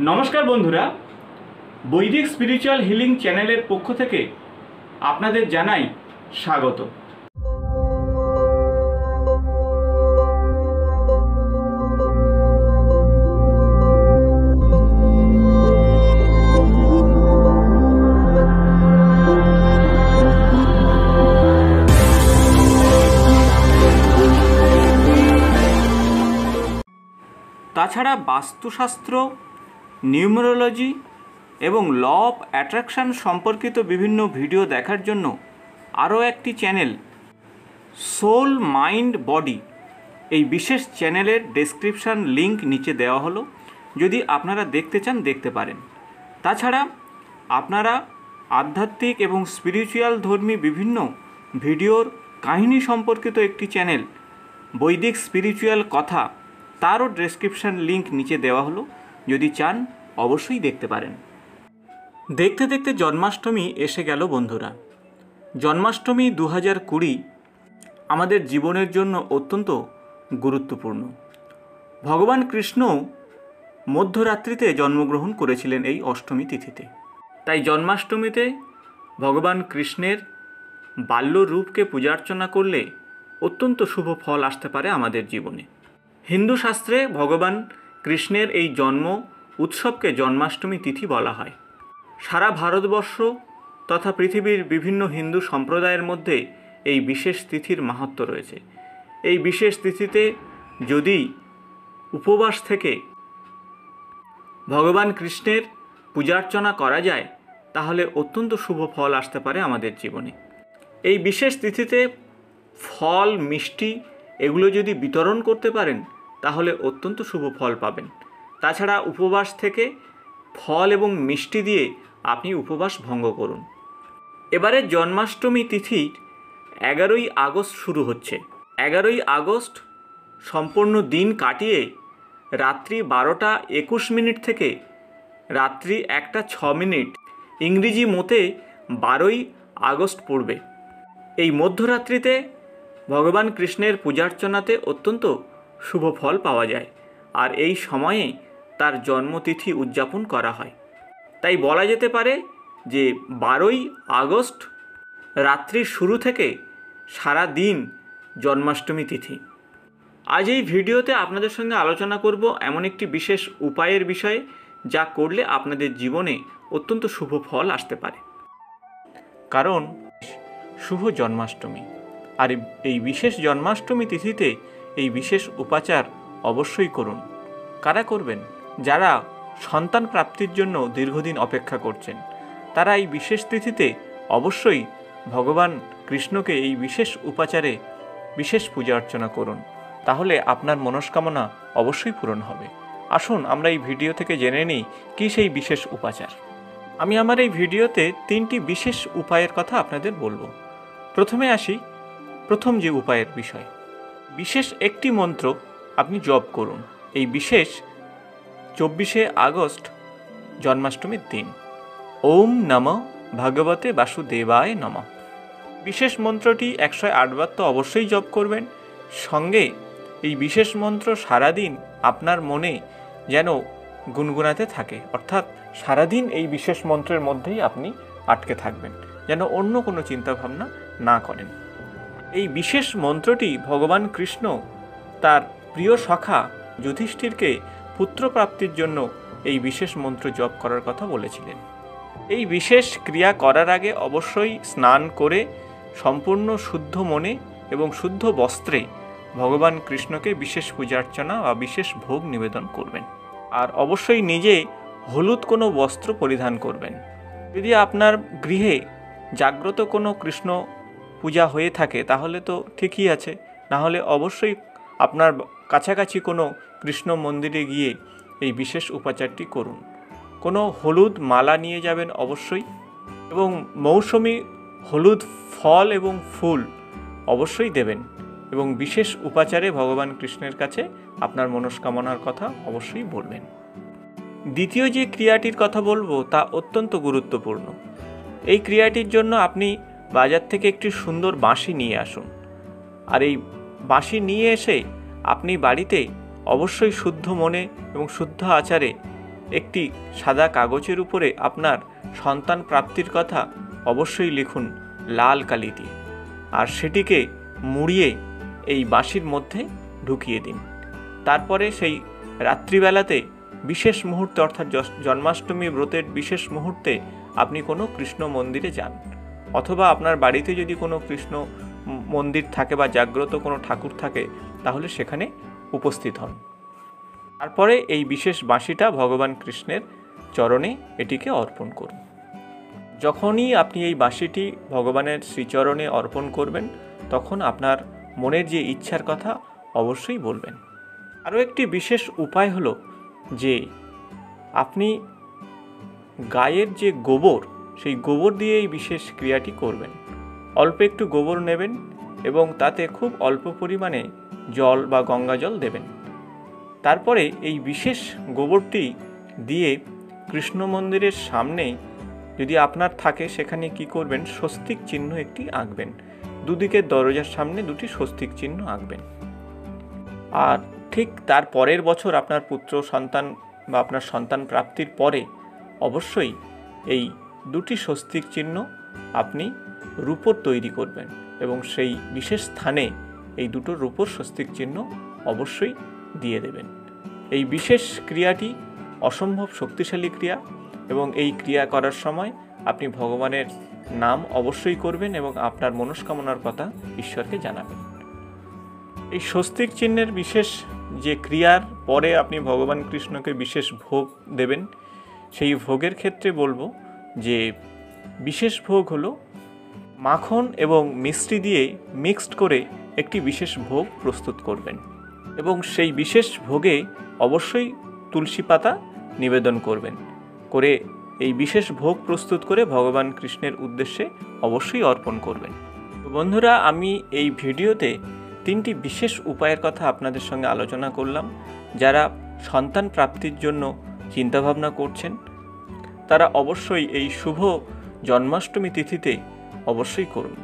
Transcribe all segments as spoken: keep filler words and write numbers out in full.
नमस्कार बंधुरा वैदिक स्पिरिचुअल हिलिंग चैनल पक्ष थेके आपनादेर जानाई स्वागत। ताछाड़ा वास्तुशास्त्र নিউমেরোলজি এবং ল অফ অ্যাট্রাকশন সম্পর্কিত বিভিন্ন ভিডিও দেখার জন্য আরও একটি চ্যানেল সোল মাইন্ড বডি, এই বিশেষ চ্যানেলের ডেসক্রিপশান লিংক নিচে দেওয়া হলো, যদি আপনারা দেখতে চান দেখতে পারেন। তাছাড়া আপনারা আধ্যাত্মিক এবং স্পিরিচুয়াল ধর্মী বিভিন্ন ভিডিওর কাহিনী সম্পর্কিত একটি চ্যানেল বৈদিক স্পিরিচুয়াল কথা, তারও ডেসক্রিপশান লিংক নিচে দেওয়া হলো, যদি চান অবশ্যই দেখতে পারেন। দেখতে দেখতে জন্মাষ্টমী এসে গেল বন্ধুরা। জন্মাষ্টমী দু হাজার কুড়ি আমাদের জীবনের জন্য অত্যন্ত গুরুত্বপূর্ণ। ভগবান কৃষ্ণ মধ্যরাত্রিতে জন্মগ্রহণ করেছিলেন এই অষ্টমী তিথিতে, তাই জন্মাষ্টমীতে ভগবান কৃষ্ণের বাল্য রূপকে পূজার্চনা করলে অত্যন্ত শুভ ফল আসতে পারে আমাদের জীবনে। হিন্দু শাস্ত্রে ভগবান কৃষ্ণের এই জন্ম উৎসবকে জন্মাষ্টমী তিথি বলা হয়। সারা ভারতবর্ষ তথা পৃথিবীর বিভিন্ন হিন্দু সম্প্রদায়ের মধ্যে এই বিশেষ তিথির মাহাত্ম্য রয়েছে। এই বিশেষ তিথিতে যদি উপবাস থেকে ভগবান কৃষ্ণের পূজার্চনা করা যায় তাহলে অত্যন্ত শুভ ফল আসতে পারে আমাদের জীবনে। এই বিশেষ তিথিতে ফল মিষ্টি এগুলো যদি বিতরণ করতে পারেন তাহলে অত্যন্ত শুভ ফল পাবেন। তাছাড়া উপবাস থেকে ফল এবং মিষ্টি দিয়ে আপনি উপবাস ভঙ্গ করুন। এবারে জন্মাষ্টমী তিথি এগারোই আগস্ট শুরু হচ্ছে। এগারোই আগস্ট সম্পূর্ণ দিন কাটিয়ে রাত্রি বারোটা একুশ মিনিট থেকে রাত্রি একটা ছ মিনিট ইংরেজি মতে বারোই আগস্ট পড়বে। এই মধ্যরাত্রিতে ভগবান কৃষ্ণের পূজার্চনাতে অত্যন্ত শুভ ফল পাওয়া যায়, আর এই সময়ে তার জন্মতিথি উদযাপন করা হয়। তাই বলা যেতে পারে যে বারোই আগস্ট রাত্রির শুরু থেকে সারা দিন জন্মাষ্টমী তিথি। আজ এই ভিডিওতে আপনাদের সঙ্গে আলোচনা করব এমন একটি বিশেষ উপায়ের বিষয়ে, যা করলে আপনাদের জীবনে অত্যন্ত শুভ ফল আসতে পারে। কারণ শুভ জন্মাষ্টমী, আর এই বিশেষ জন্মাষ্টমী তিথিতে এই বিশেষ উপাচার অবশ্যই করুন। কারা করবেন? যারা সন্তান প্রাপ্তির জন্য দীর্ঘদিন অপেক্ষা করছেন তারা এই বিশেষ তিথিতে অবশ্যই ভগবান কৃষ্ণকে এই বিশেষ উপাচারে বিশেষ পূজা অর্চনা করুন, তাহলে আপনার মনস্কামনা অবশ্যই পূরণ হবে। আসুন আমরা এই ভিডিও থেকে জেনে নিই কী সেই বিশেষ উপাচার। আমি আমার এই ভিডিওতে তিনটি বিশেষ উপায়ের কথা আপনাদের বলবো। প্রথমে আসি প্রথম যে উপায়ের বিষয়, বিশেষ একটি মন্ত্র আপনি জপ করুন। এই বিশেষ চব্বিশে আগস্ট জন্মাষ্টমীর দিন ওম নমঃ ভগবতে বাসুদেবায় নমঃ, বিশেষ মন্ত্রটি একশো আটবার তো অবশ্যই জপ করবেন। সঙ্গে এই বিশেষ মন্ত্র সারাদিন আপনার মনে যেন গুনগুনাতে থাকে, অর্থাৎ সারাদিন এই বিশেষ মন্ত্রের মধ্যেই আপনি আটকে থাকবেন, যেন অন্য কোনো চিন্তাভাবনা না করেন। এই বিশেষ মন্ত্রটি ভগবান কৃষ্ণ তার প্রিয় সখা যুধিষ্ঠিরকে পুত্রপ্রাপ্তির জন্য এই বিশেষ মন্ত্র জপ করার কথা বলেছিলেন। এই বিশেষ ক্রিয়া করার আগে অবশ্যই স্নান করে সম্পূর্ণ শুদ্ধ মনে এবং শুদ্ধ বস্ত্রে ভগবান কৃষ্ণকে বিশেষ পূজার্চনা বা বিশেষ ভোগ নিবেদন করবেন, আর অবশ্যই নিজে হলুদ কোনো বস্ত্র পরিধান করবেন। যদি আপনার গৃহে জাগ্রত কোনো কৃষ্ণ পূজা হয়ে থাকে তাহলে তো ঠিকই আছে, নাহলে অবশ্যই আপনার কাছাকাছি কোনো কৃষ্ণ মন্দিরে গিয়ে এই বিশেষ উপাচারটি করুন। কোনো হলুদ মালা নিয়ে যাবেন অবশ্যই, এবং মৌসুমি হলুদ ফল এবং ফুল অবশ্যই দেবেন, এবং বিশেষ উপাচারে ভগবান কৃষ্ণের কাছে আপনার মনস্কামনার কথা অবশ্যই বলবেন। দ্বিতীয় যে ক্রিয়াটির কথা বলবো তা অত্যন্ত গুরুত্বপূর্ণ। এই ক্রিয়াটির জন্য আপনি বাজার থেকে একটি সুন্দর বাঁশি নিয়ে আসুন, আর এই বাঁশি নিয়ে এসে আপনি বাড়িতে অবশ্যই শুদ্ধ মনে এবং শুদ্ধ আচারে একটি সাদা কাগজের উপরে আপনার সন্তান প্রাপ্তির কথা অবশ্যই লিখুন লাল কালি দিয়ে, আর সেটিকে মুড়িয়ে এই বাঁশির মধ্যে ঢুকিয়ে দিন। তারপরে সেই রাত্রিবেলাতে বিশেষ মুহূর্তে অর্থাৎ জন্মাষ্টমী ব্রতের বিশেষ মুহূর্তে আপনি কোনো কৃষ্ণ মন্দিরে যান, অথবা আপনার বাড়িতে যদি কোনো কৃষ্ণ মন্দির থাকে বা জাগ্রত কোনো ঠাকুর থাকে তাহলে সেখানে উপস্থিত হন। তারপরে এই বিশেষ বাঁশিটা ভগবান কৃষ্ণের চরণে এটিকে অর্পণ করুন। যখনই আপনি এই বাঁশিটি ভগবানের শ্রীচরণে অর্পণ করবেন তখন আপনার মনের যে ইচ্ছার কথা অবশ্যই বলবেন। আরও একটি বিশেষ উপায় হলো যে আপনি গায়ের যে গোবর, সেই গোবর দিয়ে এই বিশেষ ক্রিয়াটি করবেন। অল্প একটু গোবর নেবেন এবং তাতে খুব অল্প পরিমাণে জল বা গঙ্গা জল দেবেন। তারপরে এই বিশেষ গোবরটি দিয়ে কৃষ্ণ মন্দিরের সামনে যদি আপনার থাকে সেখানে কি করবেন, স্বস্তিক চিহ্ন একটি আঁকবেন। দুদিকে দরজার সামনে দুটি স্বস্তিক চিহ্ন আঁকবেন। আর ঠিক তার পরের বছর আপনার পুত্র সন্তান বা আপনার সন্তান প্রাপ্তির পরে অবশ্যই এই দুটি স্বস্তিক চিহ্ন আপনি রূপোর তৈরি করবেন এবং সেই বিশেষ স্থানে এই দুটো রূপোর স্বস্তিক চিহ্ন অবশ্যই দিয়ে দেবেন। এই বিশেষ ক্রিয়াটি অসম্ভব শক্তিশালী ক্রিয়া এবং এই ক্রিয়া করার সময় আপনি ভগবানের নাম অবশ্যই করবেন এবং আপনার মনস্কামনার কথা ঈশ্বরকে জানাবেন। এই স্বস্তিক চিহ্নের বিশেষ যে ক্রিয়ার পরে আপনি ভগবান কৃষ্ণকে বিশেষ ভোগ দেবেন, সেই ভোগের ক্ষেত্রে বলবো যে বিশেষ ভোগ হলো মাখন এবং মিষ্টি দিয়ে মিক্সড করে একটি বিশেষ ভোগ প্রস্তুত করবেন এবং সেই বিশেষ ভোগে অবশ্যই তুলসী পাতা নিবেদন করবেন। করে এই বিশেষ ভোগ প্রস্তুত করে ভগবান কৃষ্ণের উদ্দেশ্যে অবশ্যই অর্পণ করবেন। বন্ধুরা, আমি এই ভিডিওতে তিনটি বিশেষ উপায়ের কথা আপনাদের সঙ্গে আলোচনা করলাম। যারা সন্তান প্রাপ্তির জন্য চিন্তাভাবনা করছেন তারা অবশ্যই এই শুভ জন্মাষ্টমী তিথিতে অবশ্যই করুন।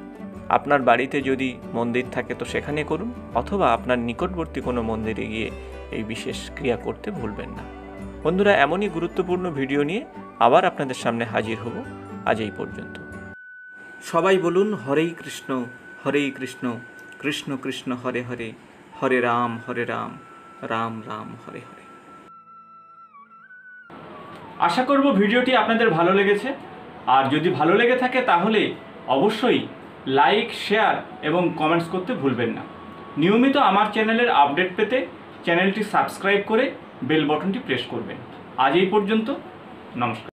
আপনার বাড়িতে যদি মন্দির থাকে তো সেখানে করুন, অথবা আপনার নিকটবর্তী কোনো মন্দিরে গিয়ে এই বিশেষ ক্রিয়া করতে ভুলবেন না। বন্ধুরা, এমনই গুরুত্বপূর্ণ ভিডিও নিয়ে আবার আপনাদের সামনে হাজির হব। আজ এই পর্যন্ত। সবাই বলুন হরে কৃষ্ণ হরে কৃষ্ণ কৃষ্ণ কৃষ্ণ হরে হরে, হরে রাম হরে রাম, রাম রাম হরে হরে। আশা করব ভিডিওটি আপনাদের ভালো লেগেছে। আর যদি ভালো লেগে থাকে তাহলে অবশ্যই লাইক, শেয়ার এবং কমেন্টস করতে ভুলবেন না। নিয়মিত আমার চ্যানেলের আপডেট পেতে চ্যানেলটি সাবস্ক্রাইব করে বেল বটনটি প্রেস করবেন। আজ এই পর্যন্ত, নমস্কার।